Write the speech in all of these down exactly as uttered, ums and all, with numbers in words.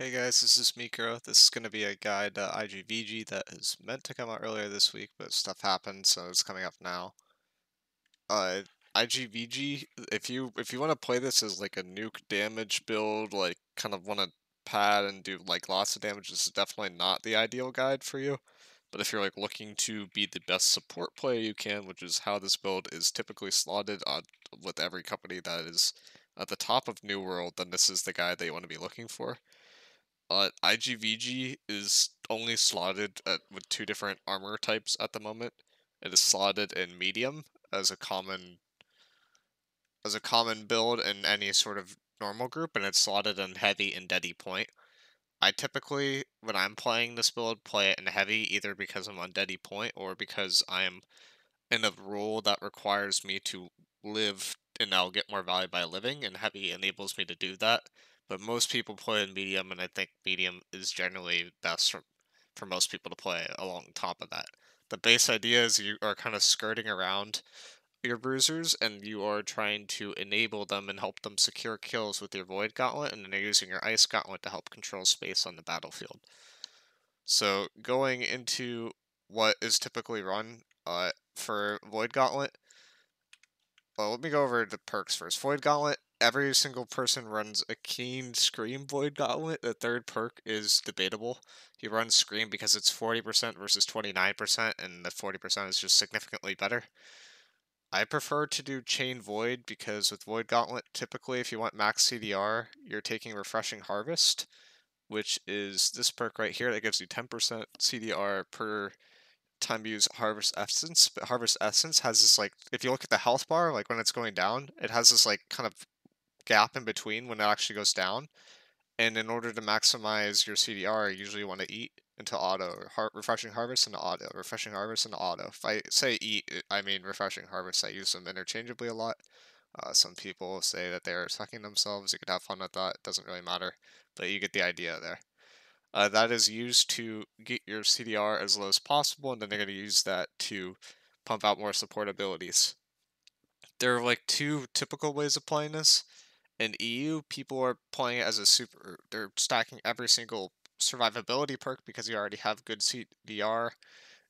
Hey guys, this is Mikro. This is going to be a guide to I G V G that is meant to come out earlier this week, but stuff happened, so it's coming up now. Uh, I G V G, if you if you want to play this as like a nuke damage build, like kind of want to pad and do like lots of damage, this is definitely not the ideal guide for you. But if you're like looking to be the best support player you can, which is how this build is typically slotted on, with every company that is at the top of New World, then this is the guide that you want to be looking for. Uh, I G V G is only slotted at, with two different armor types at the moment. It is slotted in medium as a common as a common build in any sort of normal group, and it's slotted in heavy and deadly point. I typically, when I'm playing this build, play it in heavy either because I'm on deadly point or because I'm in a role that requires me to live and I'll get more value by living, and heavy enables me to do that. But most people play in medium, and I think medium is generally best for, for most people to play along top of that. The base idea is you are kind of skirting around your bruisers, and you are trying to enable them and help them secure kills with your Void Gauntlet, and then you're using your Ice Gauntlet to help control space on the battlefield. So going into what is typically run uh, for Void Gauntlet, well, let me go over the perks first. Void Gauntlet. Every single person runs a Keen Scream Void Gauntlet. The third perk is debatable. You run Scream because it's forty percent versus twenty-nine percent, and the forty percent is just significantly better. I prefer to do Chain Void because with Void Gauntlet, typically if you want max C D R, you're taking Refreshing Harvest, which is this perk right here that gives you ten percent C D R per time you use Harvest Essence. But Harvest Essence has this, like, if you look at the health bar, like when it's going down, it has this, like, kind of gap in between when it actually goes down, and in order to maximize your C D R, you usually want to eat into auto, har refreshing harvest into auto, refreshing harvest into auto. If I say eat, I mean refreshing harvest. I use them interchangeably a lot. Uh, some people say that they're sucking themselves. You could have fun with that. It doesn't really matter, but you get the idea there. Uh, that is used to get your C D R as low as possible, and then they're going to use that to pump out more support abilities. There are like two typical ways of playing this. In E U, people are playing it as a super, they're stacking every single survivability perk because you already have good C D R,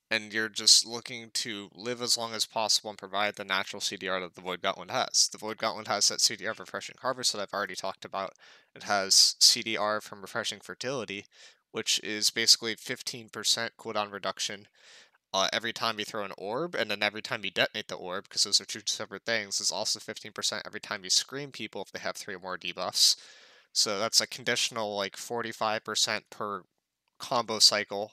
and you're just looking to live as long as possible and provide the natural C D R that the Void Gauntlet has. The Void Gauntlet has that C D R from Refreshing Harvest that I've already talked about. It has C D R from Refreshing Fertility, which is basically fifteen percent cooldown reduction Uh, every time you throw an orb, and then every time you detonate the orb, because those are two separate things. It's also fifteen percent every time you scream people if they have three or more debuffs. So that's a conditional like forty-five percent per combo cycle.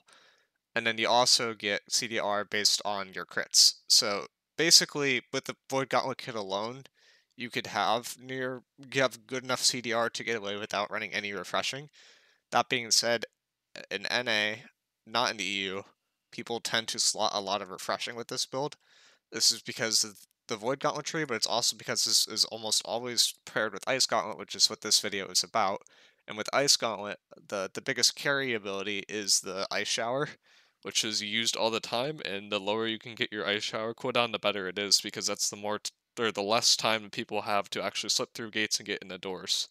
And then you also get C D R based on your crits. So basically, with the Void Gauntlet kit alone, you could have near you have good enough C D R to get away without running any refreshing. That being said, in N A, not in the E U, people tend to slot a lot of refreshing with this build. This is because of the Void Gauntlet tree, but it's also because this is almost always paired with Ice Gauntlet, which is what this video is about. And with Ice Gauntlet, the, the biggest carry ability is the Ice Shower, which is used all the time, and the lower you can get your Ice Shower cooldown, the better it is, because that's the more t or the less time that people have to actually slip through gates and get in the doors.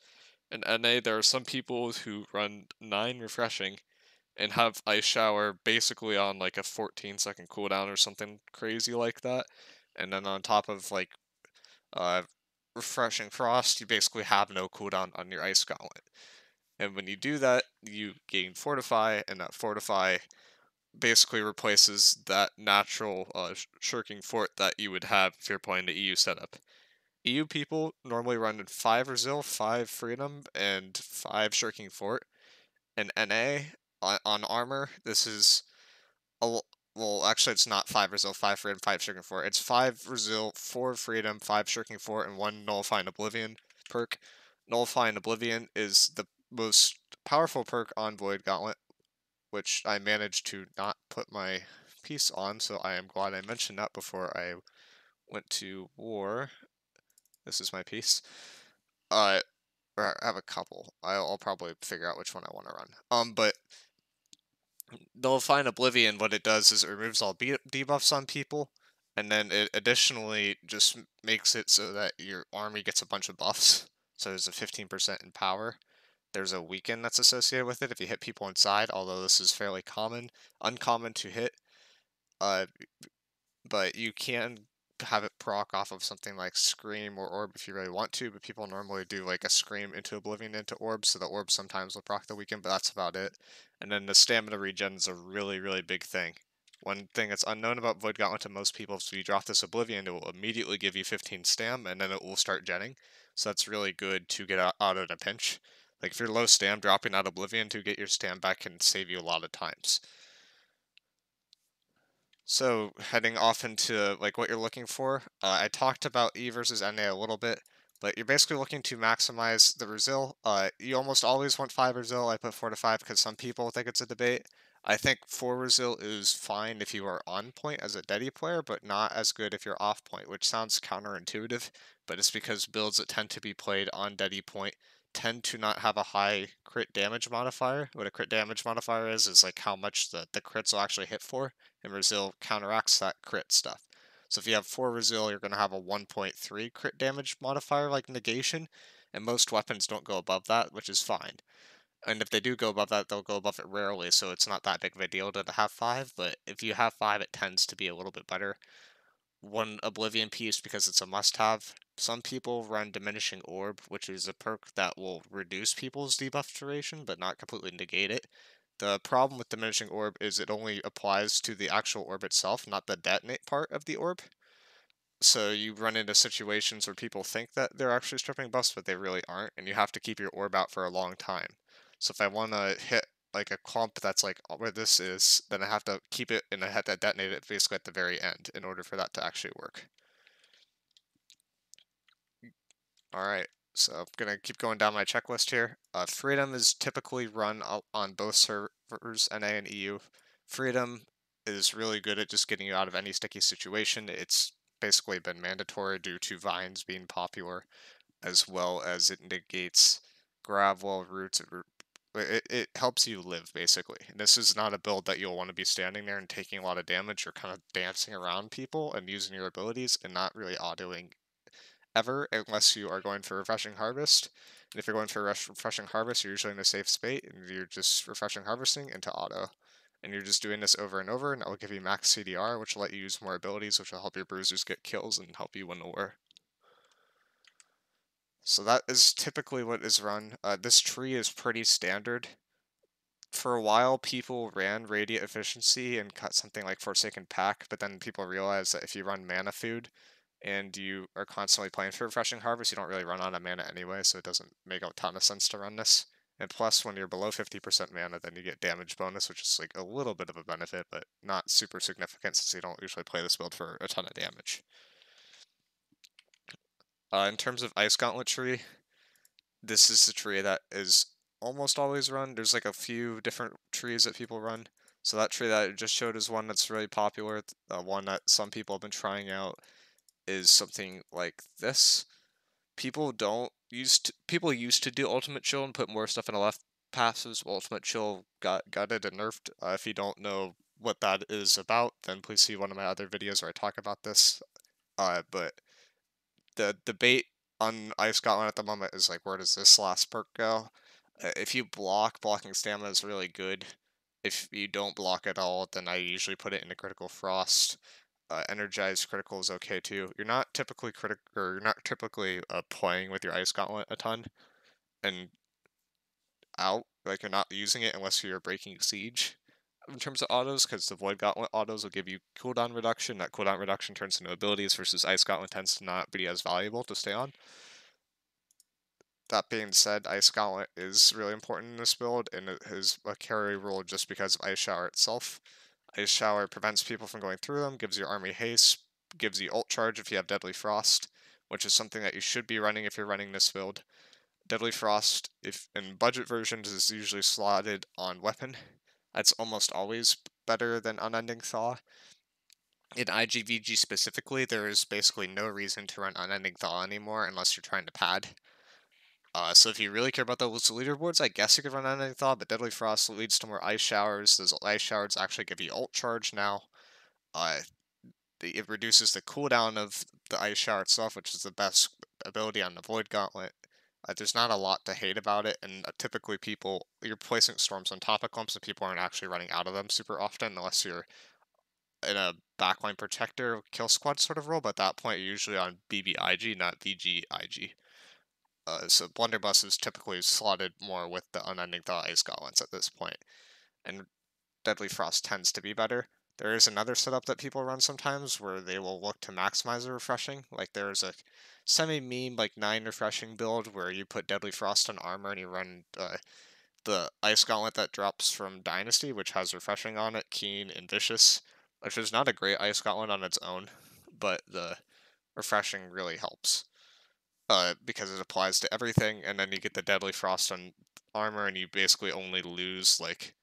In N A, there are some people who run nine refreshing and have Ice Shower basically on like a fourteen second cooldown or something crazy like that. And then on top of like uh, Refreshing Frost, you basically have no cooldown on your Ice Gauntlet. And when you do that, you gain Fortify, and that Fortify basically replaces that natural uh, Shirking Fort that you would have if you're playing the E U setup. E U people normally run in five Resil, five Freedom, and five Shirking Fort. And N A, on armor, this is, a, well, actually it's not five Resil, five Freedom, five Shirking Fort. It's five Resil, four Freedom, five Shirking Fort, and one Nullifying Oblivion perk. Nullifying Oblivion is the most powerful perk on Void Gauntlet, which I managed to not put my piece on, so I am glad I mentioned that before I went to war. This is my piece. Uh, or I have a couple. I'll, I'll probably figure out which one I want to run. Um, but Nullifying Oblivion, what it does is it removes all debuffs on people, and then it additionally just makes it so that your army gets a bunch of buffs. So there's a fifteen percent in power. there's a weaken that's associated with it if you hit people inside, although this is fairly common, uncommon to hit. Uh, but you can have it proc off of something like Scream or Orb if you really want to, but people normally do like a Scream into Oblivion into Orb, so the Orb sometimes will proc the weaken, but that's about it. And then the stamina regen is a really, really big thing. One thing that's unknown about Void Gauntlet to most people is if you drop this Oblivion, it will immediately give you fifteen stam, and then it will start genning. So that's really good to get out, out in a pinch. Like if you're low stam, dropping out Oblivion to get your stam back can save you a lot of times. So heading off into like what you're looking for, uh, I talked about E versus N A a little bit, but you're basically looking to maximize the Resil. Uh, you almost always want five Resil. I put four to five because some people think it's a debate. I think four Resil is fine if you are on point as a Deadly player, but not as good if you're off point, which sounds counterintuitive, but it's because builds that tend to be played on Deadly point tend to not have a high crit damage modifier. What a crit damage modifier is, is like how much the, the crits will actually hit for, and Resil counteracts that crit stuff. So if you have four Resil, you're going to have a one point three crit damage modifier like negation, and most weapons don't go above that, which is fine. And if they do go above that, they'll go above it rarely, so it's not that big of a deal to have five, but if you have five, it tends to be a little bit better. One Oblivion piece, because it's a must-have. Some people run Diminishing Orb, which is a perk that will reduce people's debuff duration, but not completely negate it. The problem with Diminishing Orb is it only applies to the actual orb itself, not the detonate part of the orb. So you run into situations where people think that they're actually stripping buffs, but they really aren't, and you have to keep your orb out for a long time. So if I want to hit like a clump that's like where this is, then I have to keep it and I have to detonate it basically at the very end in order for that to actually work. Alright, so I'm going to keep going down my checklist here. Uh, Freedom is typically run on both servers, N A and E U. Freedom is really good at just getting you out of any sticky situation. It's basically been mandatory due to vines being popular, as well as it negates gravel roots. It, it helps you live, basically. And this is not a build that you'll want to be standing there and taking a lot of damage or kind of dancing around people and using your abilities and not really autoing ever unless you are going for Refreshing Harvest. And if you're going for Refreshing Harvest, you're usually in a safe spate and you're just Refreshing Harvesting into auto. And you're just doing this over and over, and that will give you max C D R, which will let you use more abilities, which will help your bruisers get kills and help you win the war. So that is typically what is run. Uh, this tree is pretty standard. For a while, people ran Radiant Efficiency and cut something like Forsaken Pack, but then people realized that if you run Mana Food and you are constantly playing for Refreshing Harvest, you don't really run out of mana anyway, so it doesn't make a ton of sense to run this. And plus, when you're below fifty percent mana, then you get damage bonus, which is like a little bit of a benefit, but not super significant since you don't usually play this build for a ton of damage. Uh, in terms of Ice Gauntlet tree, this is the tree that is almost always run. There's like a few different trees that people run. So that tree that I just showed is one that's really popular. Uh, one that some people have been trying out is something like this. People don't used to, people used to do Ultimate Chill and put more stuff in the left passives. Ultimate Chill got gutted and nerfed. Uh, if you don't know what that is about, then please see one of my other videos where I talk about this. Uh, but the debate on Ice Gauntlet at the moment is like, where does this last perk go? Uh, if you block, blocking stamina is really good. If you don't block at all, then I usually put it into Critical Frost. Uh, Energized Critical is okay too. You're not typically critic, or you're not typically uh, playing with your Ice Gauntlet a ton, and out like you're not using it unless you're breaking siege. In terms of autos, because the Void Gauntlet autos will give you cooldown reduction. That cooldown reduction turns into abilities versus Ice Gauntlet tends to not be as valuable to stay on. That being said, Ice Gauntlet is really important in this build, and it is a carry rule just because of Ice Shower itself. Ice Shower prevents people from going through them, gives your army haste, gives you ult charge if you have Deadly Frost, which is something that you should be running if you're running this build. Deadly Frost, if in budget versions, is usually slotted on weapon. That's almost always better than Unending Thaw. In I G V G specifically, there is basically no reason to run Unending Thaw anymore unless you're trying to pad. Uh, so if you really care about those leaderboards, I guess you could run Unending Thaw, but Deadly Frost leads to more Ice Showers. Those Ice Showers actually give you ult charge now. Uh, it reduces the cooldown of the Ice Shower itself, which is the best ability on the Void Gauntlet. Uh, there's not a lot to hate about it, and uh, typically people, you're placing storms on top of clumps, and people aren't actually running out of them super often, unless you're in a backline protector kill squad sort of role, but at that point you're usually on B B I G, not V G I G. Uh, so Blunderbuss is typically slotted more with the Unending Thaw Ice Gauntlets at this point, and Deadly Frost tends to be better. There is another setup that people run sometimes where they will look to maximize the refreshing. Like there's a semi-meme, like nine refreshing build where you put Deadly Frost on armor and you run uh, the Ice Gauntlet that drops from Dynasty, which has refreshing on it, Keen, and Vicious, which is not a great Ice Gauntlet on its own, but the refreshing really helps uh, because it applies to everything, and then you get the Deadly Frost on armor and you basically only lose like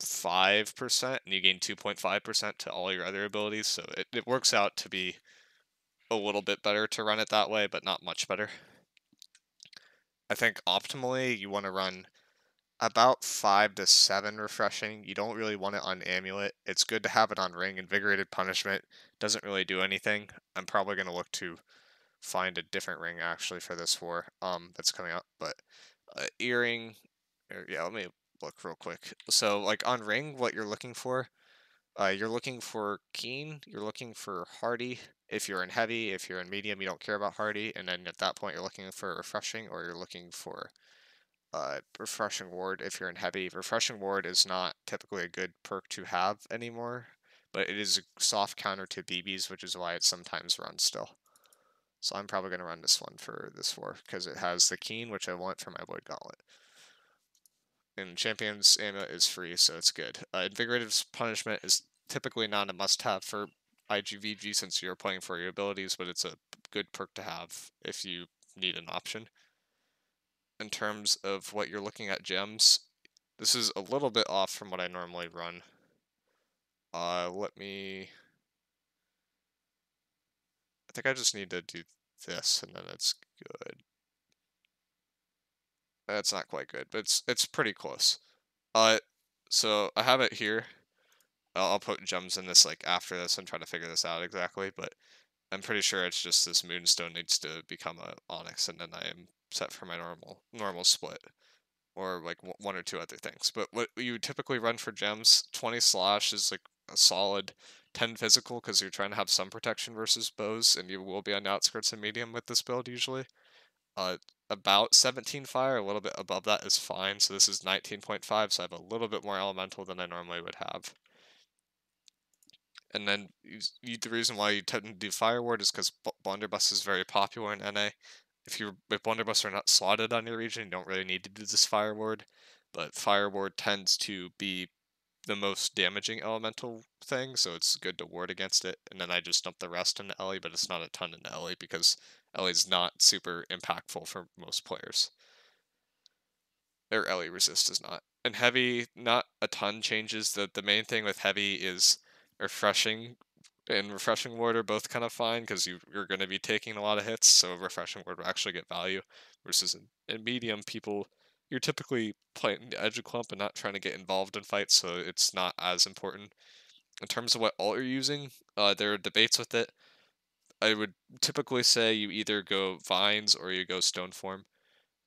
five percent, and you gain two point five percent to all your other abilities, so it, it works out to be a little bit better to run it that way, but not much better. I think optimally you want to run about five to seven refreshing. You don't really want it on Amulet. It's good to have it on Ring. Invigorated Punishment doesn't really do anything. I'm probably going to look to find a different ring actually for this war um, that's coming up, but uh, Earring, or, yeah, let me look real quick. So like on Ring, what you're looking for, uh, you're looking for Keen, you're looking for Hardy. If you're in Heavy, if you're in Medium, you don't care about Hardy, and then at that point you're looking for Refreshing, or you're looking for uh, Refreshing Ward if you're in Heavy. Refreshing Ward is not typically a good perk to have anymore, but it is a soft counter to B Bs, which is why it's sometimes run still. So I'm probably going to run this one for this war, because it has the Keen, which I want for my Void Gauntlet. And Champion's Ammo is free, so it's good. Uh, Invigorated Punishment is typically not a must-have for I G V G since you're playing for your abilities, but it's a good perk to have if you need an option. In terms of what you're looking at gems, this is a little bit off from what I normally run. Uh, let me... I think I just need to do this, and then it's good. That's not quite good, but it's it's pretty close. Uh, so I have it here. I'll, I'll put gems in this like after this and try to figure this out exactly, but I'm pretty sure it's just this moonstone needs to become an onyx, and then I am set for my normal normal split, or like one or two other things. But what you typically run for gems, twenty slash is like a solid, ten physical because you're trying to have some protection versus bows, and you will be on the outskirts and medium with this build usually. Uh, about seventeen fire, a little bit above that is fine, so this is nineteen point five, so I have a little bit more elemental than I normally would have. And then you, you, the reason why you tend to do Fire Ward is because Blunderbuss is very popular in N A. If you if Blunderbuss are not slotted on your region, you don't really need to do this Fire Ward, but Fire Ward tends to be the most damaging elemental thing, so it's good to ward against it. And then I just dump the rest into Ellie, but it's not a ton into Ellie because Ellie's not super impactful for most players. Or Ellie resist is not. And Heavy, not a ton changes. The, the main thing with Heavy is Refreshing and Refreshing Ward are both kind of fine because you, you're going to be taking a lot of hits, so Refreshing Ward will actually get value. Versus in, in Medium, people... you're typically playing the edge of clump and not trying to get involved in fights, so it's not as important. In terms of what alt you're using, uh, there are debates with it. I would typically say you either go vines or you go stone form.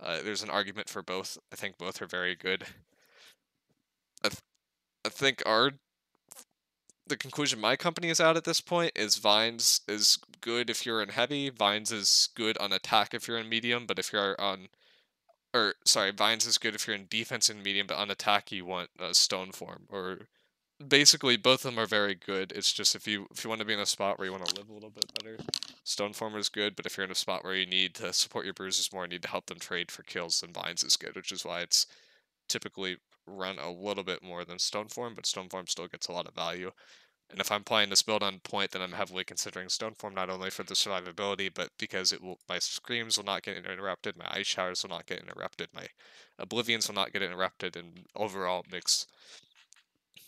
Uh, there's an argument for both. I think both are very good. I, th I think our the conclusion my company is at at this point is vines is good if you're in heavy. Vines is good on attack if you're in medium, but if you're on... Or, sorry, Vines is good if you're in defense and medium, but on attack you want uh, stone form. Or, basically, both of them are very good. It's just if you if you want to be in a spot where you want to live a little bit better, stone form is good, but if you're in a spot where you need to support your bruisers more, need to help them trade for kills, then Vines is good, which is why it's typically run a little bit more than stone form, but stone form still gets a lot of value. And if I'm playing this build on point, then I'm heavily considering Stoneform, not only for the survivability, but because it will, my Screams will not get interrupted, my Ice Showers will not get interrupted, my Oblivions will not get interrupted, and overall makes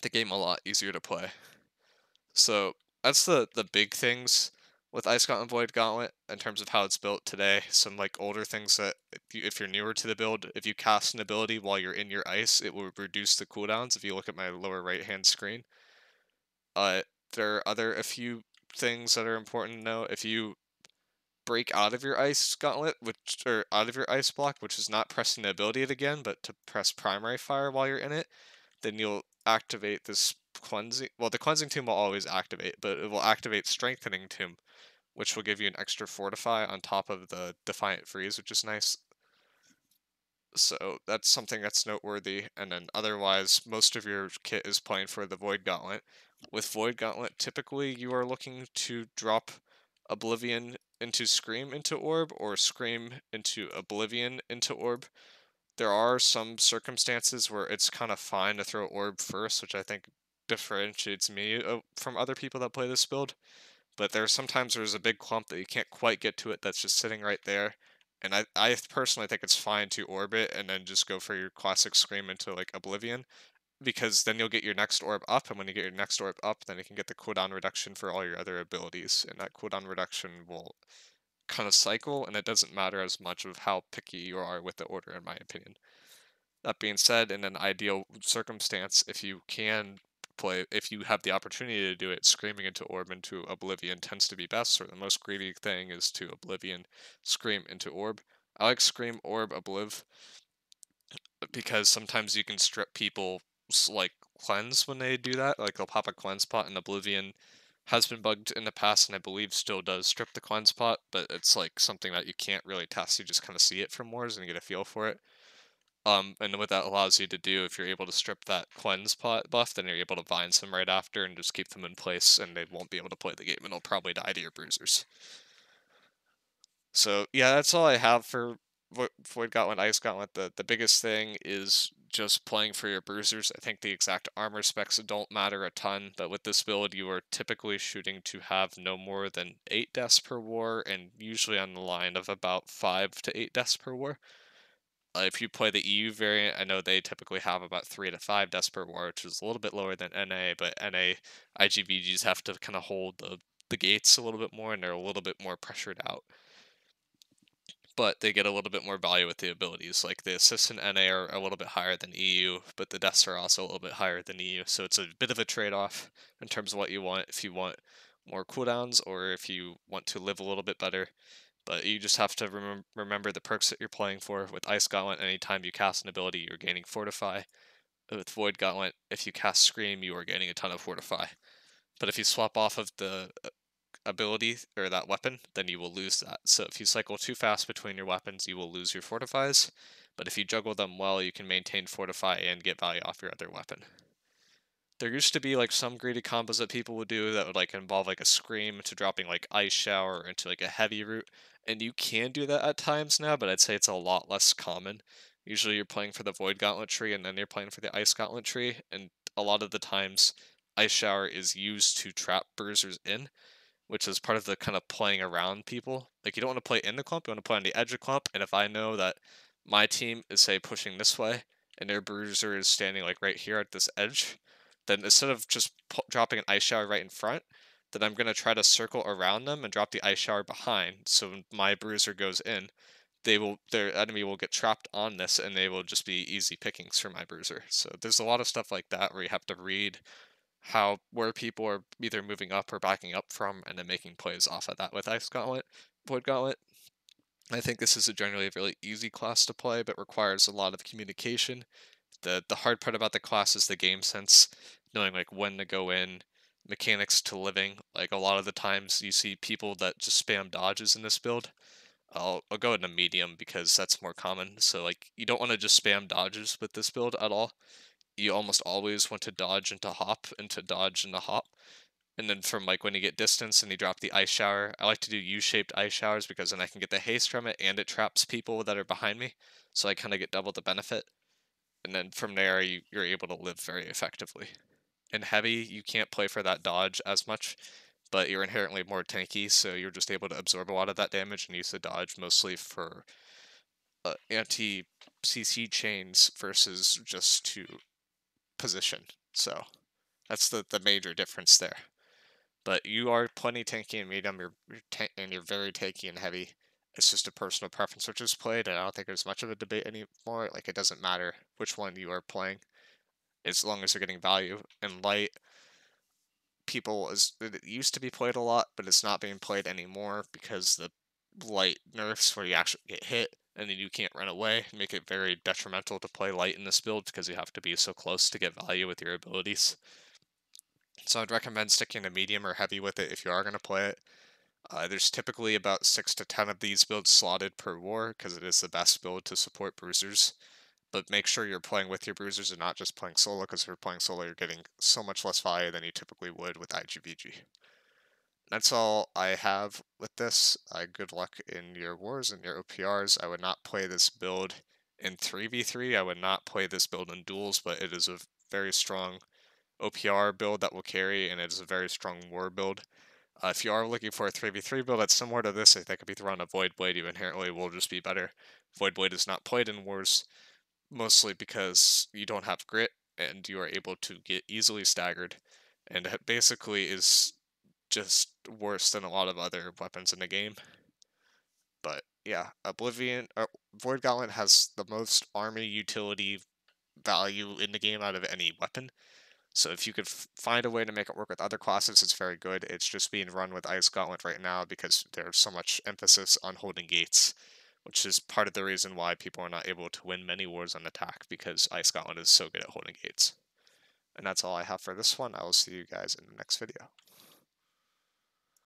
the game a lot easier to play. So that's the, the big things with Ice Gauntlet and Void Gauntlet in terms of how it's built today. Some like older things that if, you, if you're newer to the build, if you cast an ability while you're in your ice, it will reduce the cooldowns if you look at my lower right-hand screen. Uh, there are other a few things that are important to know. If you break out of your Ice Gauntlet, which or out of your Ice Block, which is not pressing the ability it again, but to press Primary Fire while you're in it, then you'll activate this Cleansing... Well, the Cleansing Tomb will always activate, but it will activate Strengthening Tomb, which will give you an extra Fortify on top of the Defiant Freeze, which is nice. So that's something that's noteworthy, and then otherwise, most of your kit is playing for the Void Gauntlet. With Void Gauntlet, typically you are looking to drop Oblivion into Scream into Orb, or Scream into Oblivion into Orb. There are some circumstances where it's kind of fine to throw Orb first, which I think differentiates me from other people that play this build. But there's sometimes there's a big clump that you can't quite get to it that's just sitting right there. And I, I personally think it's fine to orbit and then just go for your classic Scream into like Oblivion, because then you'll get your next orb up, and when you get your next orb up, then you can get the cooldown reduction for all your other abilities, and that cooldown reduction will kind of cycle, and it doesn't matter as much of how picky you are with the order, in my opinion. That being said, in an ideal circumstance, if you can play, if you have the opportunity to do it, Screaming into Orb into Oblivion tends to be best, or the most greedy thing is to Oblivion Scream into Orb. I like Scream, Orb, Obliv, because sometimes you can strip people like cleanse when they do that. Like they'll pop a cleanse pot, and Oblivion has been bugged in the past, and I believe still does strip the cleanse pot, but it's like something that you can't really test. You just kind of see it from wars and you get a feel for it. Um, and what that allows you to do, if you're able to strip that cleanse pot buff, then you're able to bind them right after and just keep them in place, and they won't be able to play the game, and they'll probably die to your bruisers. So yeah, that's all I have for Void Gauntlet, Ice Gauntlet. The, the biggest thing is just playing for your bruisers. I think the exact armor specs don't matter a ton, but with this build, you are typically shooting to have no more than eight deaths per war, and usually on the line of about five to eight deaths per war. Uh, if you play the E U variant, I know they typically have about three to five deaths per war, which is a little bit lower than N A, but N A I G V Gs have to kind of hold the, the gates a little bit more, and they're a little bit more pressured out. But they get a little bit more value with the abilities. Like the assists in N A are a little bit higher than E U, but the deaths are also a little bit higher than E U. So it's a bit of a trade-off in terms of what you want, if you want more cooldowns or if you want to live a little bit better. But you just have to rem remember the perks that you're playing for. With Ice Gauntlet, anytime you cast an ability, you're gaining Fortify. With Void Gauntlet, if you cast Scream, you are gaining a ton of Fortify. But if you swap off of the ability or that weapon, then you will lose that. So if you cycle too fast between your weapons, you will lose your Fortifies, but if you juggle them well, you can maintain Fortify and get value off your other weapon. There used to be like some greedy combos that people would do that would like involve like a Scream into dropping like Ice Shower or into like a heavy root, and you can do that at times now, but I'd say it's a lot less common. Usually you're playing for the Void Gauntlet tree, and then you're playing for the Ice Gauntlet tree, and a lot of the times Ice Shower is used to trap bruisers in, which is part of the kind of playing around people. Like, you don't want to play in the clump, you want to play on the edge of clump, and if I know that my team is, say, pushing this way, and their bruiser is standing, like, right here at this edge, then instead of just dropping an Ice Shower right in front, then I'm going to try to circle around them and drop the Ice Shower behind, so when my bruiser goes in, they will, their enemy will get trapped on this, and they will just be easy pickings for my bruiser. So there's a lot of stuff like that where you have to read how, where people are either moving up or backing up from, and then making plays off of that with Ice Gauntlet, Void Gauntlet. I think this is a generally a really easy class to play, but requires a lot of communication. The the hard part about the class is the game sense, knowing like when to go in, mechanics to living. Like a lot of the times you see people that just spam dodges in this build. I'll, I'll go into medium because that's more common. So like you don't want to just spam dodges with this build at all. You almost always want to dodge into hop, into dodge into hop. And then from like when you get distance and you drop the Ice Shower, I like to do U-shaped Ice Showers because then I can get the haste from it and it traps people that are behind me. So I kind of get double the benefit. And then from there, you, you're able to live very effectively. In heavy, you can't play for that dodge as much, but you're inherently more tanky, so you're just able to absorb a lot of that damage and use the dodge mostly for uh, anti-C C chains versus just to position. So that's the, the major difference there. But you are plenty tanky in medium, you're, you're tank, and you're very tanky in heavy. It's just a personal preference which is played, and I don't think there's much of a debate anymore. Like, it doesn't matter which one you are playing, as long as you're getting value. And light, people, is it used to be played a lot, but it's not being played anymore because the light nerfs where you actually get hit and then you can't run away, make it very detrimental to play light in this build because you have to be so close to get value with your abilities. So I'd recommend sticking to medium or heavy with it if you are going to play it. Uh, there's typically about six to ten of these builds slotted per war because it is the best build to support bruisers. But make sure you're playing with your bruisers and not just playing solo, because if you're playing solo, you're getting so much less value than you typically would with I G V G. That's all I have with this. Uh, good luck in your wars and your O P Rs. I would not play this build in three v three. I would not play this build in duels, but it is a very strong O P R build that will carry, and it is a very strong war build. Uh, if you are looking for a three v three build that's similar to this, I think if you throw on a Voidblade, you inherently will just be better. Voidblade is not played in wars, mostly because you don't have grit, and you are able to get easily staggered, and it basically is just worse than a lot of other weapons in the game. But yeah, Oblivion, uh, Void Gauntlet has the most army utility value in the game out of any weapon. So if you could find a way to make it work with other classes, it's very good. It's just being run with Ice Gauntlet right now because there's so much emphasis on holding gates, which is part of the reason why people are not able to win many wars on attack, because Ice Gauntlet is so good at holding gates. And that's all I have for this one. I will see you guys in the next video.